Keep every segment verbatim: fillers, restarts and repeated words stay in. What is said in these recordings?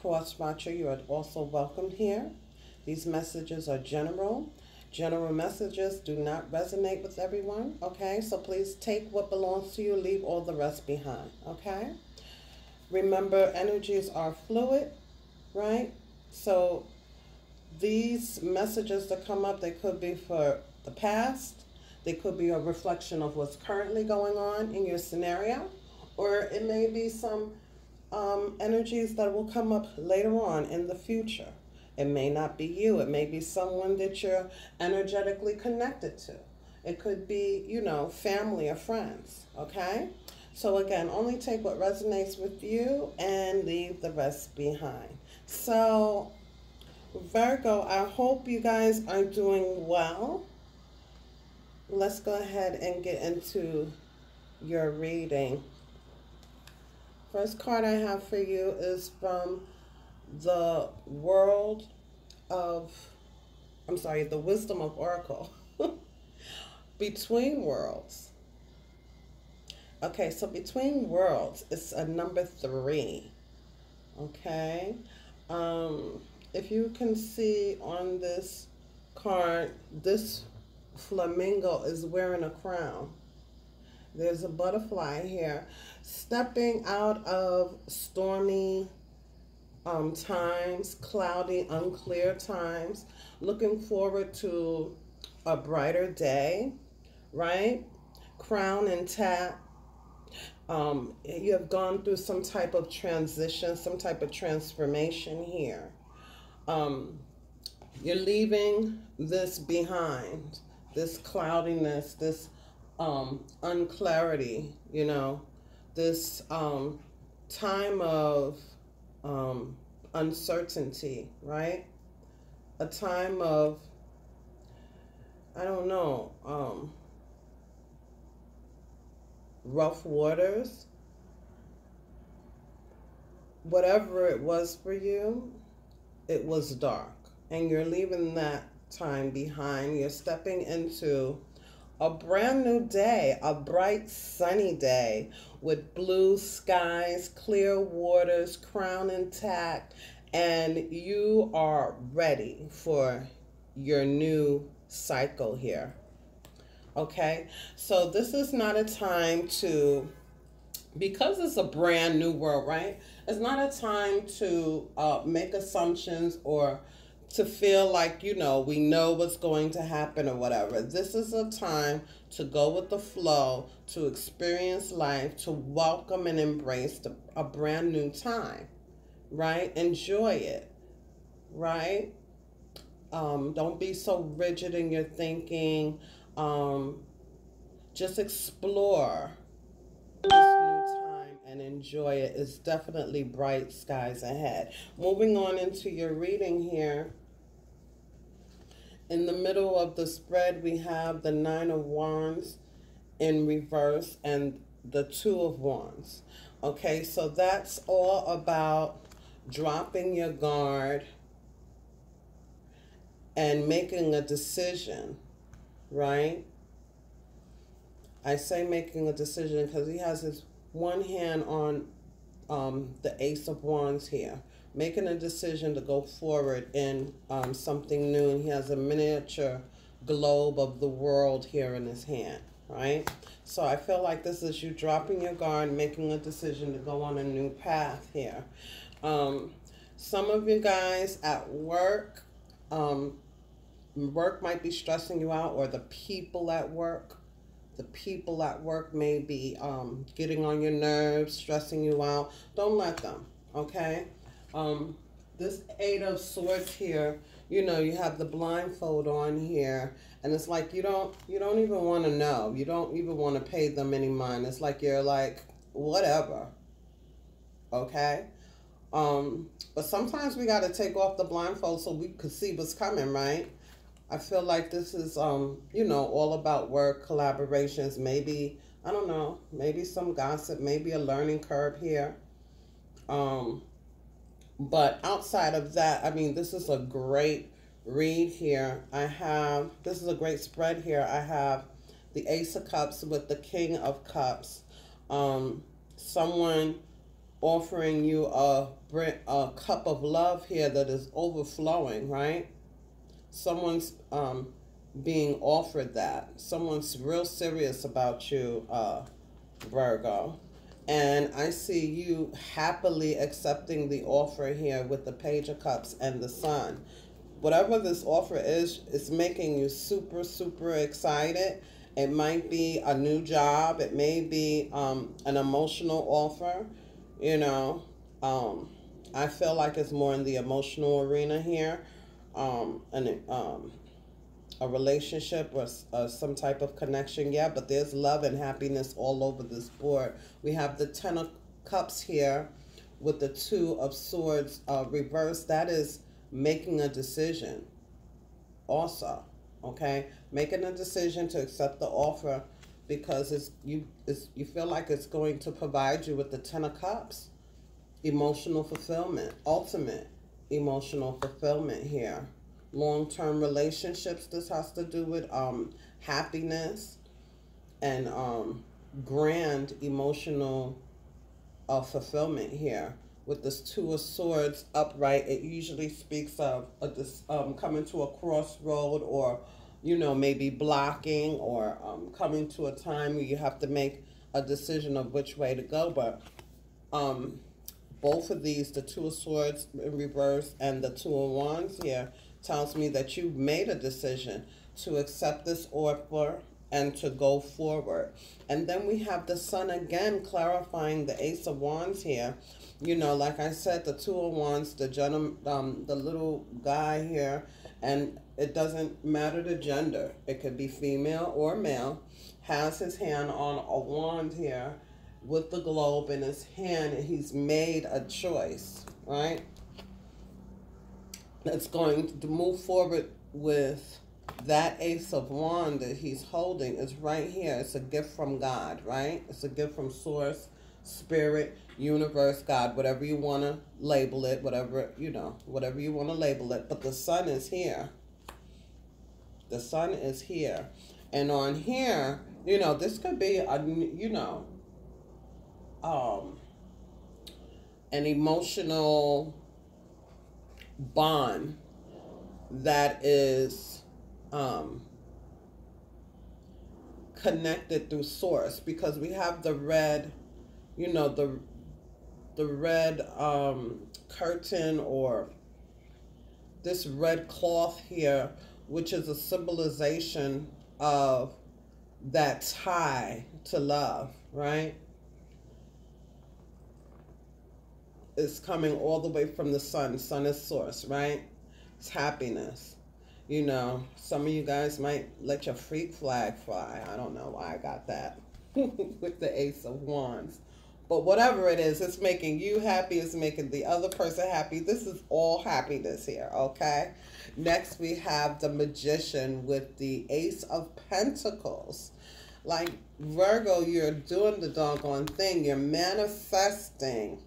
cross watcher, you are also welcome here. These messages are general. General messages do not resonate with everyone, okay? So please take what belongs to you, leave all the rest behind, okay? Remember, energies are fluid, right? So these messages that come up, they could be for the past, they could be a reflection of what's currently going on in your scenario, or it may be some um, energies that will come up later on in the future. It may not be you. It may be someone that you're energetically connected to. It could be, you know, family or friends, okay? So again, only take what resonates with you and leave the rest behind. So, Virgo, I hope you guys are doing well. Let's go ahead and get into your reading. First card I have for you is from the world of, I'm sorry, the wisdom of Oracle. Between Worlds. Okay, so Between Worlds is a number three. Okay. Um, if you can see on this card, this flamingo is wearing a crown. There's a butterfly here, stepping out of stormy Um, times, cloudy, unclear times, looking forward to a brighter day, right? Crown intact. Um, you have gone through some type of transition, some type of transformation here. Um, you're leaving this behind, this cloudiness, this um, unclarity, you know, this um, time of Um, uncertainty, right? A time of, I don't know, um, rough waters. Whatever it was for you, it was dark. And you're leaving that time behind. You're stepping into a brand new day, a bright sunny day with blue skies, clear waters, crown intact, and you are ready for your new cycle here, okay? So this is not a time to, because it's a brand new world, right? It's not a time to uh, make assumptions or to feel like, you know, we know what's going to happen or whatever. This is a time to go with the flow, to experience life, to welcome and embrace the, a brand new time, right? Enjoy it, right? Um, don't be so rigid in your thinking. Um, just explore this new time and enjoy it. It's definitely bright skies ahead. Moving on into your reading here. In the middle of the spread, we have the Nine of Wands in reverse and the Two of Wands. Okay, so that's all about dropping your guard and making a decision, right? I say making a decision because he has his one hand on um, the Ace of Wands here, making a decision to go forward in um, something new. And he has a miniature globe of the world here in his hand, right? So I feel like this is you dropping your guard, making a decision to go on a new path here. Um, some of you guys at work, um, work might be stressing you out, or the people at work. The people at work may be um, getting on your nerves, stressing you out. Don't let them, okay? Um, this Eight of Swords here, you know, you have the blindfold on here, and it's like you don't, you don't even want to know. You don't even want to pay them any mind. It's like you're like, whatever, okay? Um, but sometimes we got to take off the blindfold so we could see what's coming, right? I feel like this is, um, you know, all about work, collaborations, maybe, I don't know, maybe some gossip, maybe a learning curve here. Um... But outside of that, I mean, this is a great read here. I have, this is a great spread here. I have the Ace of Cups with the King of Cups. Um, someone offering you a, a cup of love here that is overflowing, right? Someone's um, being offered that. Someone's real serious about you, uh, Virgo. And I see you happily accepting the offer here with the Page of Cups and the Sun. Whatever this offer is, it's making you super, super excited. It might be a new job. It may be um, an emotional offer. You know, um, I feel like it's more in the emotional arena here. Um, and um, a relationship or uh, some type of connection. Yeah, but there's love and happiness all over this board. We have the Ten of Cups here with the Two of Swords uh, reversed. That is making a decision also, okay? Making a decision to accept the offer, because it's you it's, you feel like it's going to provide you with the Ten of Cups. Emotional fulfillment, ultimate emotional fulfillment here. Long-term relationships, this has to do with um, happiness and um, grand emotional uh, fulfillment here. With this Two of Swords upright, it usually speaks of a, this, um, coming to a crossroad, or, you know, maybe blocking, or um, coming to a time where you have to make a decision of which way to go. But um, both of these, the Two of Swords in reverse and the Two of Wands here, tells me that you've made a decision to accept this offer and to go forward. And then we have the Sun again clarifying the Ace of Wands here. You know, like I said, the Two of Wands, the gentleman, um, the little guy here, and it doesn't matter the gender. It could be female or male, has his hand on a wand here with the globe in his hand, and he's made a choice, right? That's going to move forward with that Ace of Wand that he's holding is right here. It's a gift from God, right? It's a gift from Source, Spirit, Universe, God, whatever you want to label it, whatever, you know, whatever you want to label it. But the Sun is here. The Sun is here. And on here, you know, this could be, a, you know, um, an emotional bond that is um, connected through Source, because we have the red, you know, the the red um, curtain, or this red cloth here, which is a symbolization of that tie to love, right? Is coming all the way from the Sun. Sun is Source, right? It's happiness. You know, some of you guys might let your freak flag fly. I don't know why I got that with the Ace of Wands. But whatever it is, it's making you happy. It's making the other person happy. This is all happiness here, okay? Next, we have the Magician with the Ace of Pentacles. Like, Virgo, you're doing the doggone thing. You're manifesting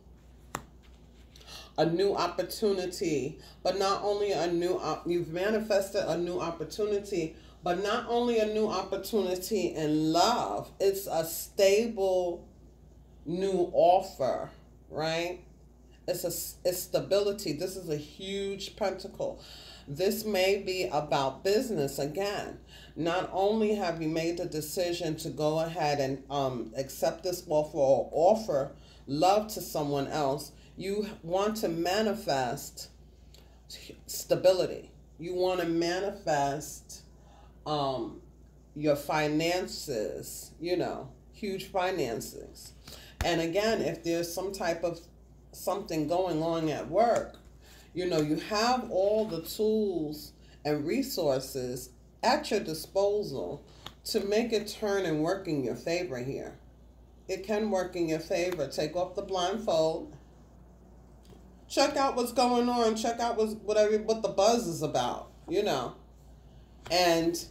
a new opportunity, but not only a new, op you've manifested a new opportunity, but not only a new opportunity in love, it's a stable new offer, right? It's, a, it's stability. This is a huge pentacle. This may be about business again. Not only have you made the decision to go ahead and um, accept this offer or offer love to someone else, you want to manifest stability. You want to manifest um, your finances, you know, huge finances. And again, if there's some type of something going on at work, you know, you have all the tools and resources at your disposal to make it turn and work in your favor here. It can work in your favor. Take off the blindfold. Check out what's going on. Check out what's, whatever, what the buzz is about, you know. And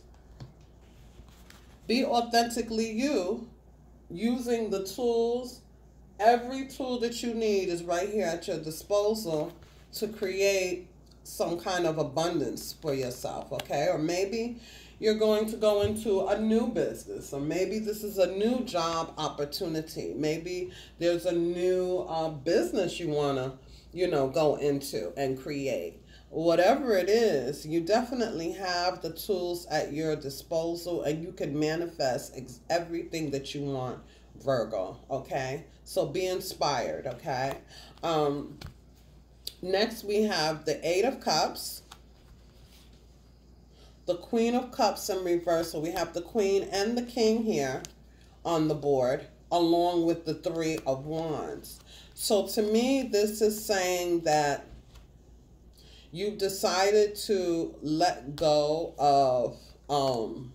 be authentically you, using the tools. Every tool that you need is right here at your disposal to create some kind of abundance for yourself, okay? Or maybe You're going to go into a new business, or maybe this is a new job opportunity. Maybe there's a new uh, business you want to, you know, go into and create. Whatever it is, you definitely have the tools at your disposal and you can manifest ex everything that you want, Virgo, okay? So be inspired, okay? Um, next, we have the Eight of Cups, the Queen of Cups in reverse. So we have the Queen and the King here on the board, along with the Three of Wands. So to me, this is saying that you've decided to let go of, um,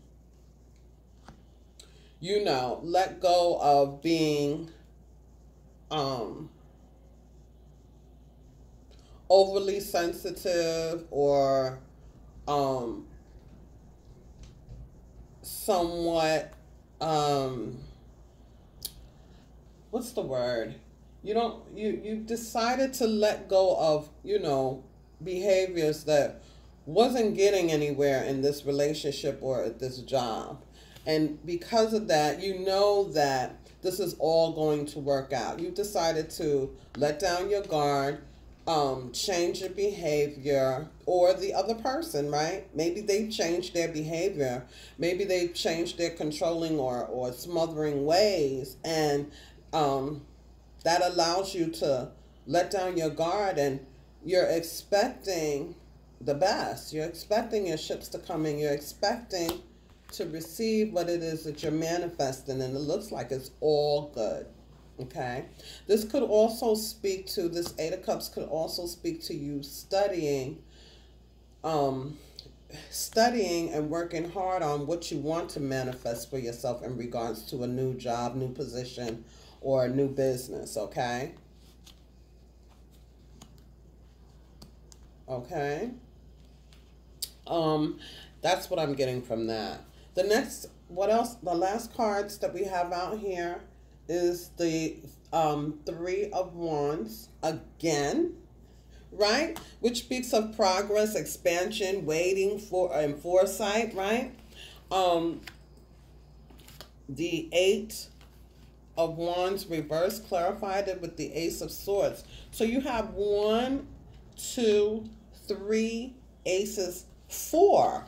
you know, let go of being um, overly sensitive or um, somewhat, um, what's the word? You don't, you, you've decided to let go of, you know, behaviors that wasn't getting anywhere in this relationship or at this job. And because of that, you know that this is all going to work out. You've decided to let down your guard, um, change your behavior, or the other person, right? Maybe they've changed their behavior. Maybe they've changed their controlling or, or smothering ways. And um, that allows you to let down your guard, and you're expecting the best. You're expecting your ships to come in. You're expecting to receive what it is that you're manifesting, and it looks like it's all good, okay? This could also speak to, this Eight of Cups could also speak to you studying, um, studying and working hard on what you want to manifest for yourself in regards to a new job, new position, or a new business, okay? Okay, um, that's what I'm getting from that. The next, what else? The last cards that we have out here is the um, Three of Wands again, right? Which speaks of progress, expansion, waiting for, and foresight, right? Um, the Eight of Wands reverse clarified it with the Ace of Swords. So you have one, two, three aces, four.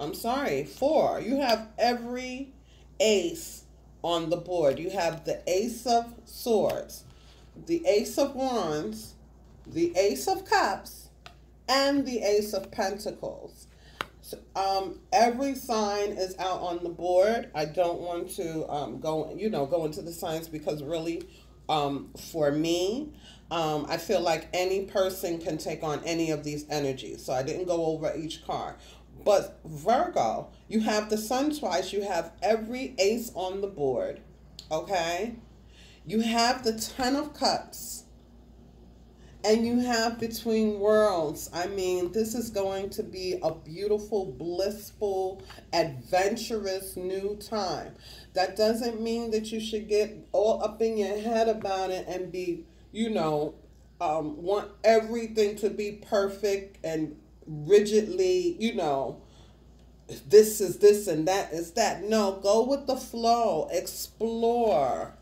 I'm sorry, four. You have every ace on the board. You have the Ace of Swords, the Ace of Wands, the Ace of Cups, and the Ace of Pentacles. So, um, every sign is out on the board. I don't want to um, go, you know, go into the signs because really, um, for me, Um, I feel like any person can take on any of these energies. So I didn't go over each card. But Virgo, you have the Sun twice. You have every ace on the board, okay? You have the Ten of Cups. And you have Between Worlds. I mean, this is going to be a beautiful, blissful, adventurous new time. That doesn't mean that you should get all up in your head about it and be, you know, um, want everything to be perfect and rigidly, you know, this is this and that is that. No, go with the flow, explore,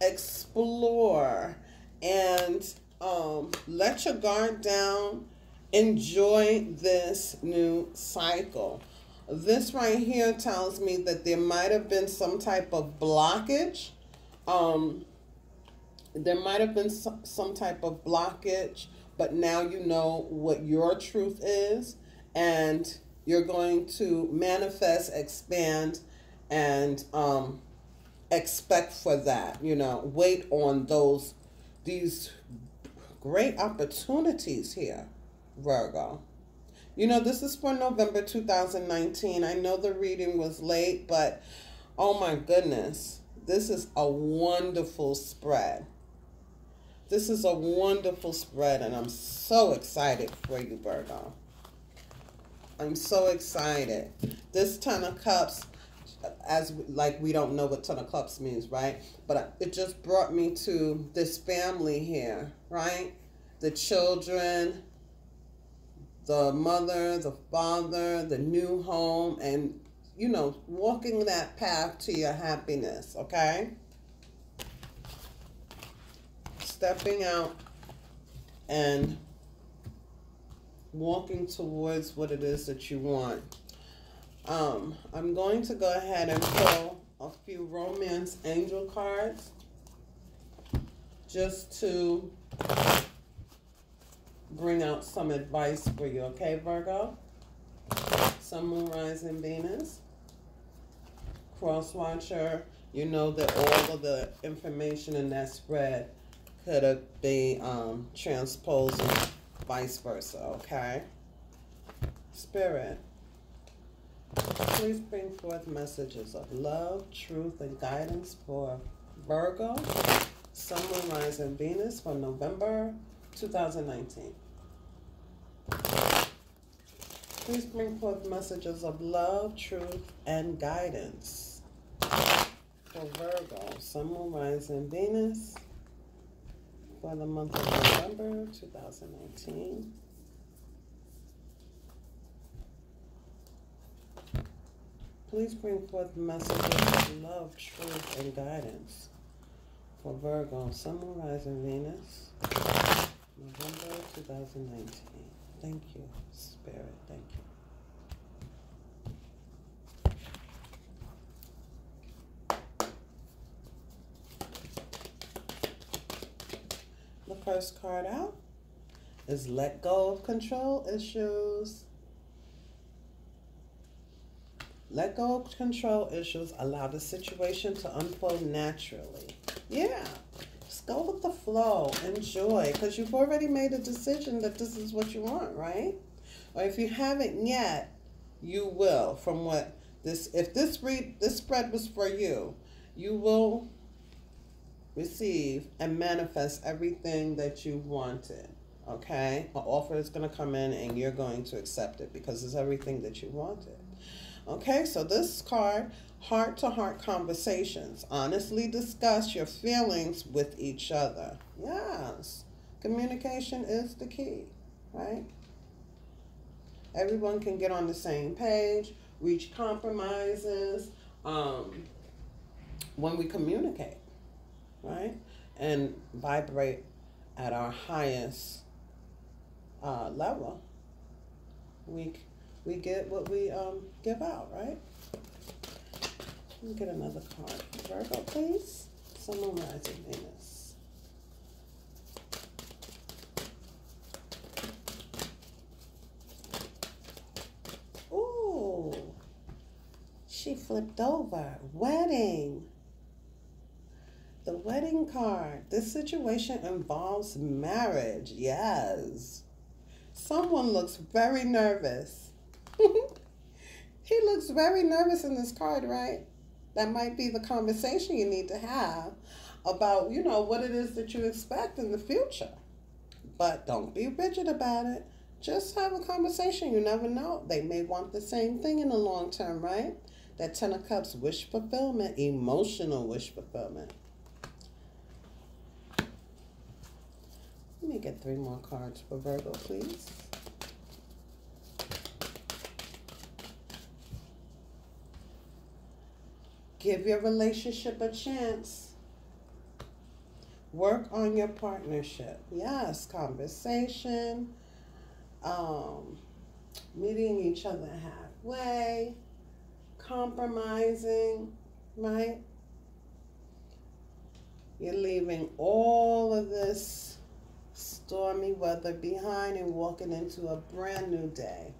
explore, and um, let your guard down, enjoy this new cycle. This right here tells me that there might have been some type of blockage, um, There might have been some type of blockage, but now you know what your truth is, and you're going to manifest, expand, and um, expect for that. You know, wait on those, these great opportunities here, Virgo. You know, this is for November two thousand nineteen. I know the reading was late, but oh my goodness, this is a wonderful spread. This is a wonderful spread, and I'm so excited for you, Virgo. I'm so excited. This Ten of Cups, as like we don't know what Ten of Cups means, right? But it just brought me to this family here, right? The children, the mother, the father, the new home, and you know, walking that path to your happiness, okay? Stepping out and walking towards what it is that you want. Um, I'm going to go ahead and pull a few romance angel cards just to bring out some advice for you, okay, Virgo? Sun, Moon, Rising, Venus. Crosswatcher, you know that all of the information in that spread could be um, transposed and vice versa, okay? Spirit, please bring forth messages of love, truth, and guidance for Virgo, Sun, Moon, Rising, Venus for November two thousand nineteen. Please bring forth messages of love, truth, and guidance for Virgo, Sun, Moon, Rising, Venus for the month of November two thousand nineteen. Please bring forth messages of love, truth, and guidance for Virgo, Sun, Moon, Rising, Venus, November two thousand nineteen. Thank you, Spirit. Thank you. The first card out is Let Go of Control Issues. Let go of control issues. Allow the situation to unfold naturally. Yeah. Go with the flow, enjoy, because you've already made a decision that this is what you want, right? Or if you haven't yet, you will. From what this, if this read, this spread was for you, you will receive and manifest everything that you wanted, okay? An offer is going to come in and you're going to accept it because it's everything that you wanted. Okay, so this card, heart-to-heart conversations. Honestly discuss your feelings with each other. Yes, communication is the key, right? Everyone can get on the same page, reach compromises um, when we communicate, right? And vibrate at our highest uh, level. We can We get what we um, give out, right? Let me get another card. Virgo, please. Sun, Moon, Rising, Venus. Ooh. She flipped over. Wedding. The wedding card. This situation involves marriage. Yes. Someone looks very nervous. He looks very nervous in this card, right? That might be the conversation you need to have about, you know, what it is that you expect in the future. But don't be rigid about it. Just have a conversation. You never know. They may want the same thing in the long term, right? That Ten of Cups, wish fulfillment, emotional wish fulfillment. Let me get three more cards for Virgo, please. Give your relationship a chance. Work on your partnership. Yes, conversation, um, meeting each other halfway, compromising, right? You're leaving all of this stormy weather behind and walking into a brand new day,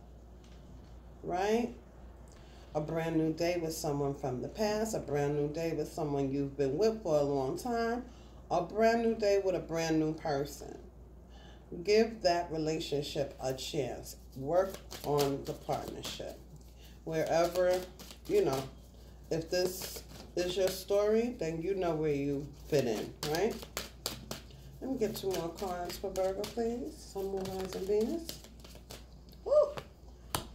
right? A brand new day with someone from the past, a brand new day with someone you've been with for a long time, a brand new day with a brand new person. Give that relationship a chance. Work on the partnership. Wherever, you know, if this is your story, then you know where you fit in, right? Let me get two more cards for Virgo, please. Sun, Moon, Rising, Venus. Woo!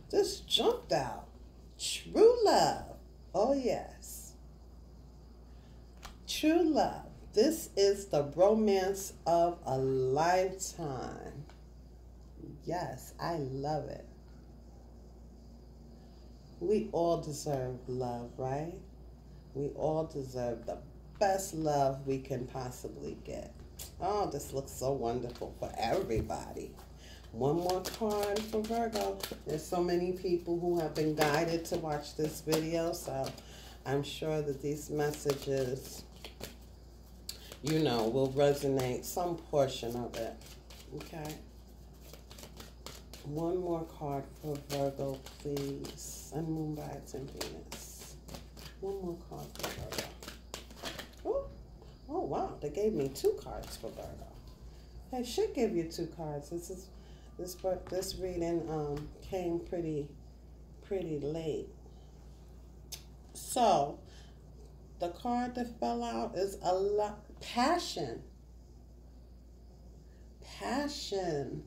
This jumped out. True love. Oh, yes. True love. This is the romance of a lifetime. Yes, I love it. we all deserve love, right? We all deserve the best love we can possibly get. Oh, this looks so wonderful for everybody. One more card for Virgo. There's so many people who have been guided to watch this video, so I'm sure that these messages, you know, will resonate some portion of it. Okay. One more card for Virgo, please. Sun, Moon, Bites, and Venus. One more card for Virgo. Oh, oh wow. They gave me two cards for Virgo. They should give you two cards. This is this this reading um came pretty pretty late. So the card that fell out is a lot passion. Passion.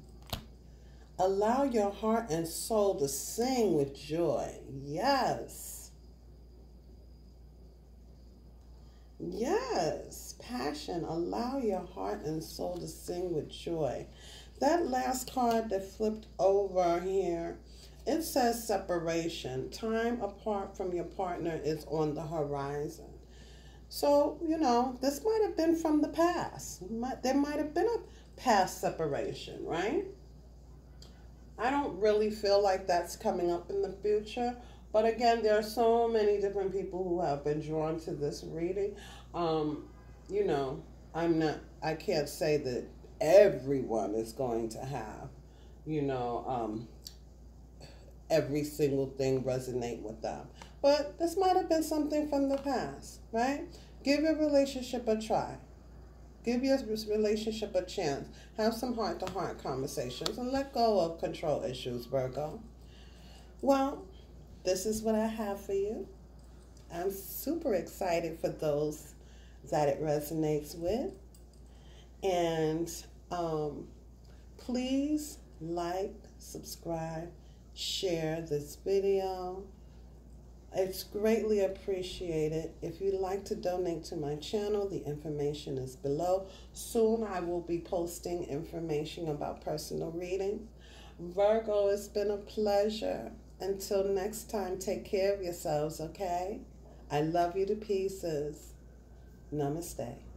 Allow your heart and soul to sing with joy. Yes. Yes. Passion. Allow your heart and soul to sing with joy. That last card that flipped over here, it says separation. Time apart from your partner is on the horizon. So, you know, this might have been from the past. There might have been a past separation, right? I don't really feel like that's coming up in the future. But again, there are so many different people who have been drawn to this reading. Um, you know, I'm not, I can't say that everyone is going to have, you know, um, every single thing resonate with them. But this might have been something from the past, right? Give your relationship a try. Give your relationship a chance. Have some heart-to-heart conversations and let go of control issues, Virgo. Well, this is what I have for you. I'm super excited for those that it resonates with. And um, please like, subscribe, share this video. It's greatly appreciated. If you'd like to donate to my channel, the information is below. Soon I will be posting information about personal readings. Virgo, it's been a pleasure. Until next time, take care of yourselves, okay? I love you to pieces. Namaste.